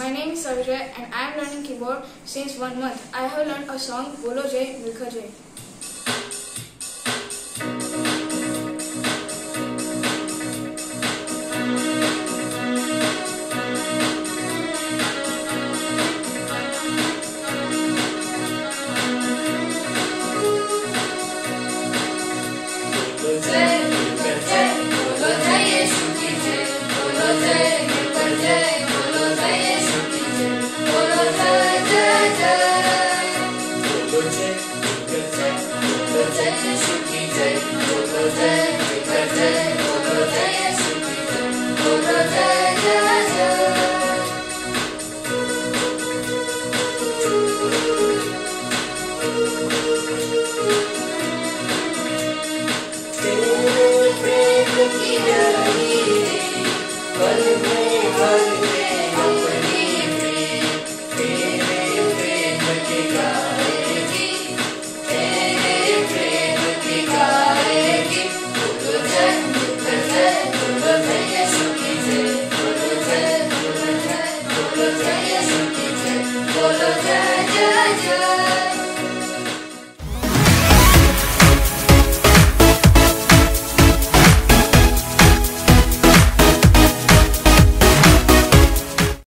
My name is Avishai and I am learning keyboard since 1 month. I have learned a song, Bolo Jay Milkar Jay.